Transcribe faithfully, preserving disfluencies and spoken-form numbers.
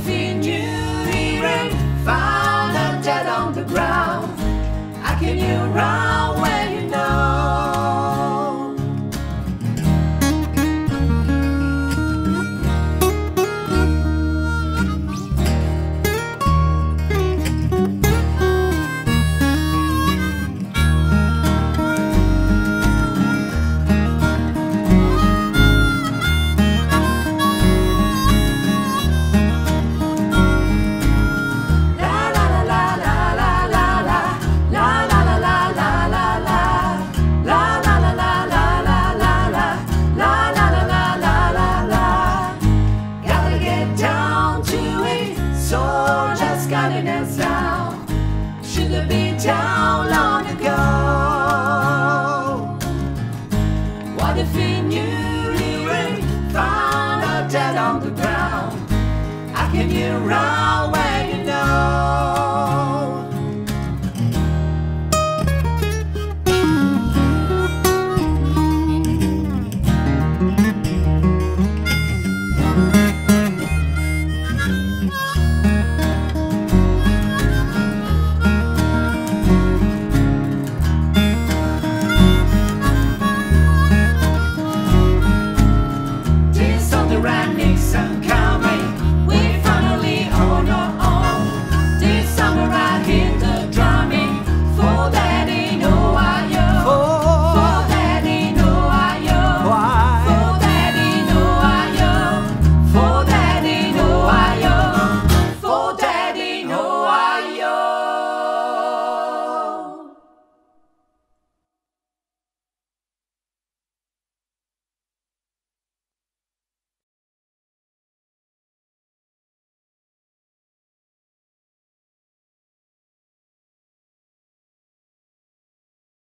something new. He ran, found her dead on the ground. How can you run when you should've been down long ago. What if he knew he ran, found her dead on the ground? How can you run?